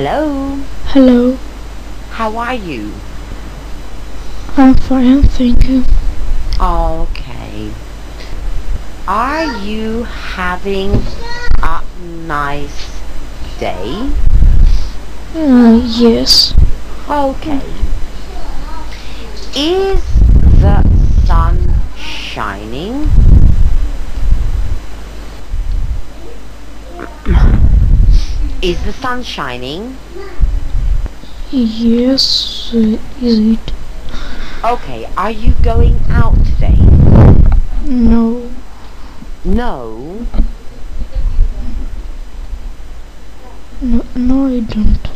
Hello. Hello. How are you? I'm fine, thank you. Okay. Are you having a nice day? Yes. Okay. Is the sun shining? Is the sun shining? Yes, is it? Okay, are you going out today? No. No? No, I don't.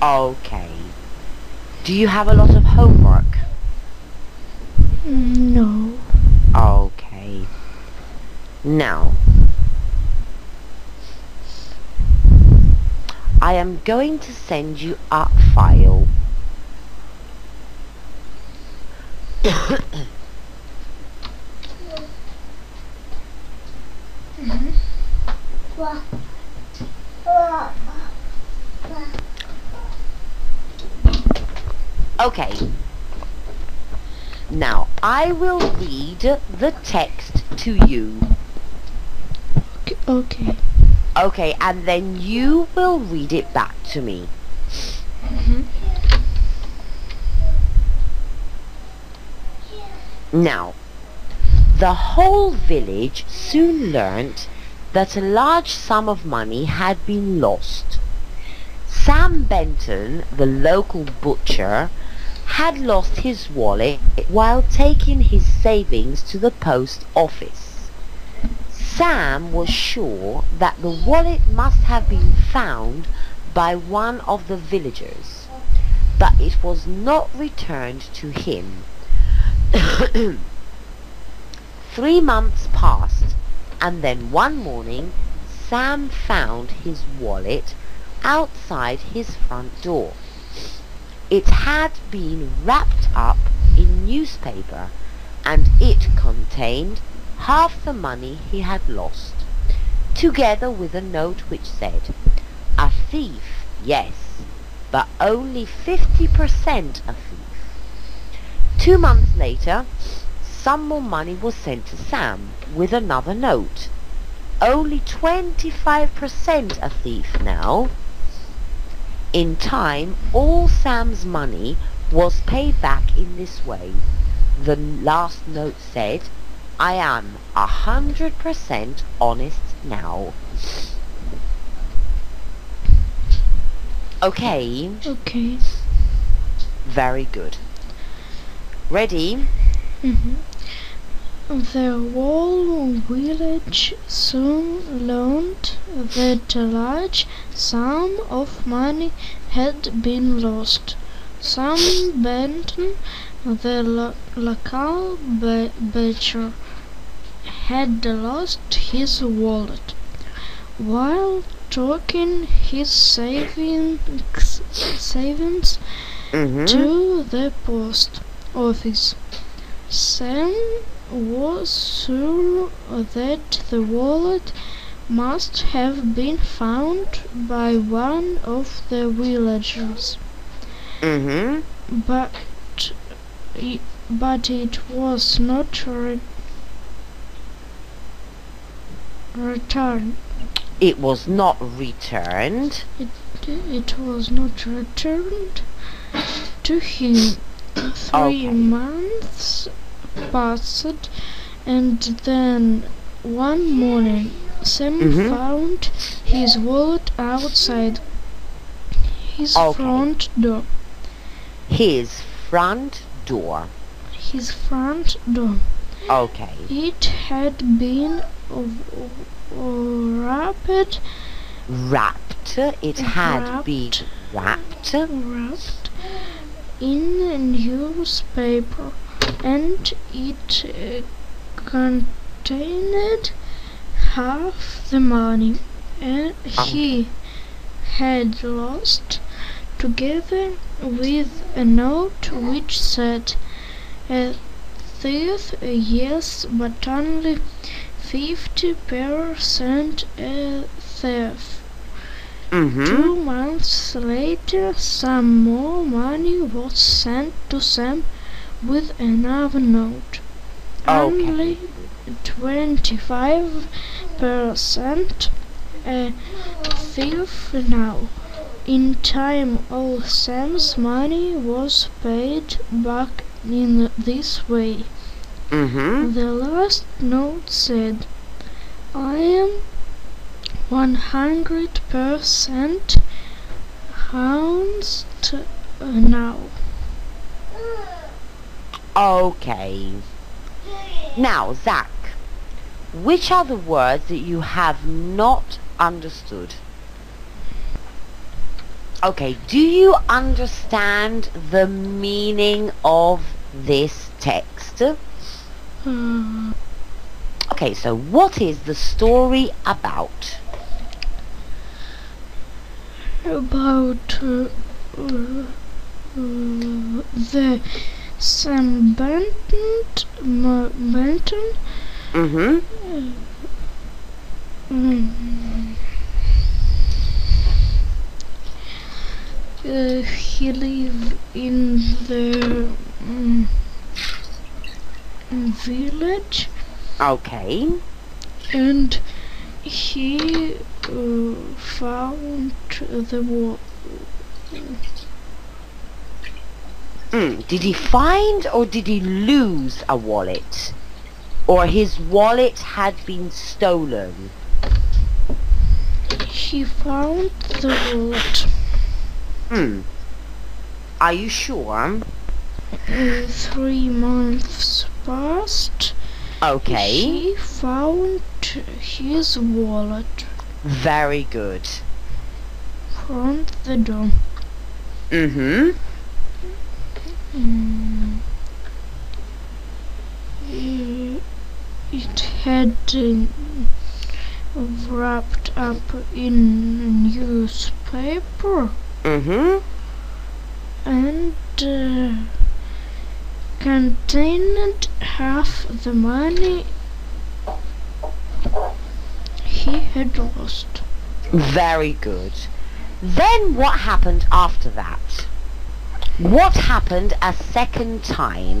Okay. Do you have a lot of homework? No. Okay. Now, I am going to send you a file. Okay. Now, I will read the text to you. Okay. Okay, and then you will read it back to me. Mm-hmm. Now, the whole village soon learnt that a large sum of money had been lost. Sam Benton, the local butcher, had lost his wallet while taking his savings to the post office. Sam was sure that the wallet must have been found by one of the villagers, but it was not returned to him. 3 months passed, and then one morning Sam found his wallet outside his front door. It had been wrapped up in newspaper, and it contained half the money he had lost, together with a note which said, "A thief, yes, but only 50% a thief." 2 months later, some more money was sent to Sam with another note. Only 25% a thief now. In time, all Sam's money was paid back in this way. The last note said, "I am 100% honest now." Okay. Okay. Very good. Ready? Mm-hmm. The whole village soon learned that a large sum of money had been lost. Sam Benton, the local butcher, had lost his wallet while taking his savings to the post office. Sam was sure that the wallet must have been found by one of the villagers. Mm-hmm. But it was not returned. It was not returned. It was not returned to him. Three months passed, and then one morning Sam found his wallet outside his front door. His front door. His front door. Okay. It had been wrapped. Wrapped. It had been wrapped. Wrapped in a newspaper, and it contained half the money he had lost, together with a note which said, "A thief, yes, but only 50% a thief." 2 months later, some more money was sent to Sam with another note. Only 25%, a fifth now. In time, all Sam's money was paid back in this way. The last note said, "I am 100% housed now." Okay. Now, Zach, which are the words that you have not understood? Okay, do you understand the meaning of this text? Okay, so what is the story about? About the Sam Benton. He lived in the village. Okay. And he found the wall. Did he find or did he lose a wallet? Or his wallet had been stolen? He found the wallet. Are you sure? 3 months passed. Okay. He found his wallet. Very good. From the door. It had wrapped up in newspaper. And contained half the money he had lost. Very good. Then what happened after that? What happened a second time?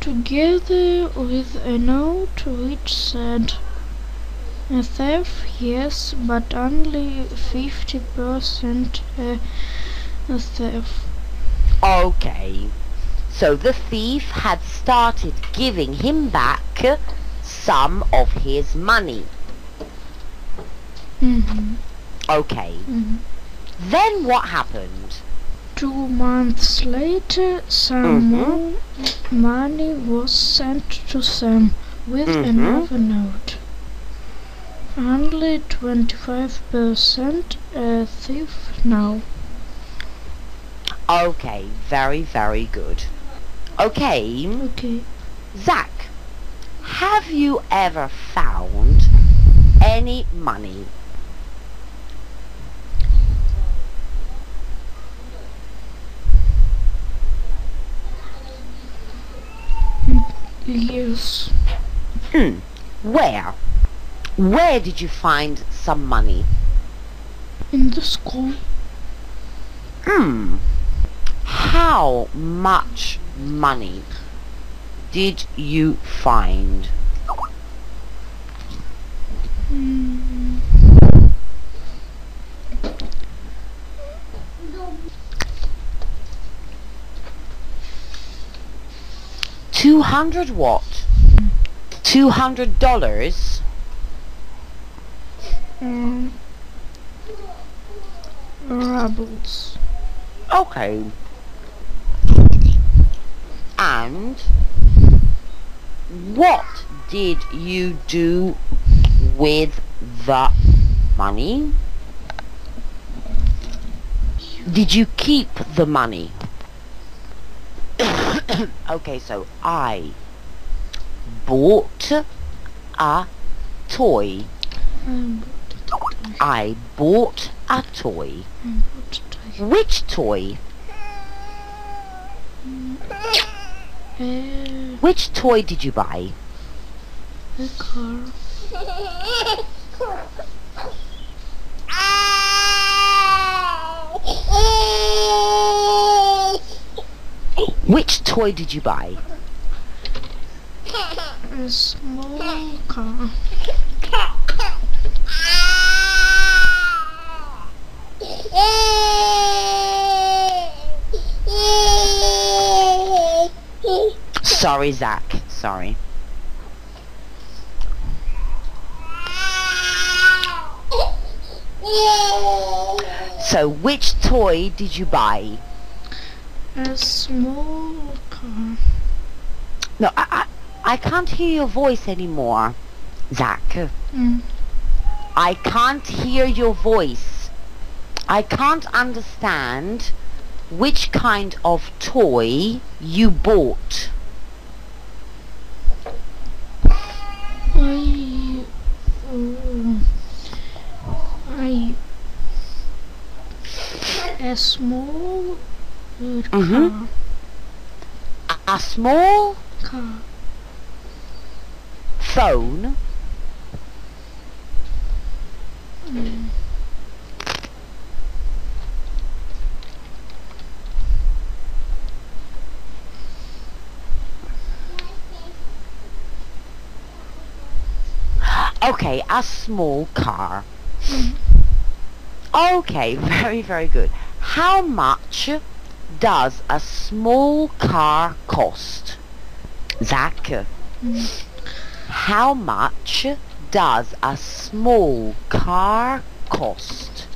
Together with a note which said, "A theft, yes, but only 50% theft." Okay, so the thief had started giving him back some of his money. Okay. Then what happened? 2 months later, some more money was sent to Sam with another note. Only 25% a thief now. Okay, very, very good. Okay. Zach, have you ever found any money? Yes. Where? Where did you find some money? In the school. How much money did you find? $200 what? $200? Rubles. Okay. And what did you do with the money? Did you keep the money? Okay, so I bought a toy. I bought a toy. Which toy? Which toy did you buy? A car. toy did you buy? A small car. Sorry, Zach. Sorry. So, which toy did you buy? A small car. No, I can't hear your voice anymore, Zach. Mm. I can't hear your voice. I can't understand which kind of toy you bought. A small car. A small car. Phone. Mm. Okay, a small car. Mm. Okay, very, very good. How much does a small car cost? Zach, mm. How much does a small car cost?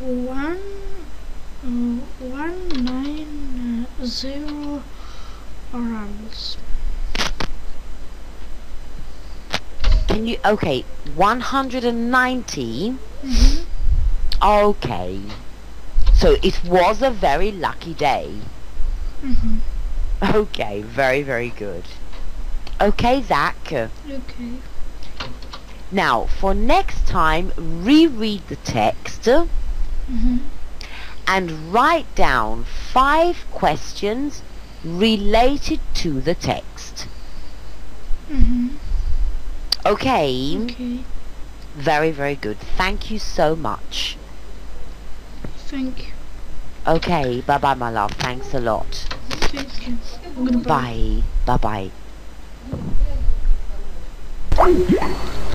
$190 rubles. Can you, okay, 190? Mm-hmm. Okay. So it was a very lucky day. Mm-hmm. Okay, very, very good. Okay, Zach. Okay. Now, for next time, reread the text. Mm-hmm. And write down 5 questions related to the text. Mm-hmm. Okay. Okay. Very, very good. Thank you so much. Thank you. Okay. Bye, bye, my love. Thanks a lot. Thank you. Goodbye. Bye, bye.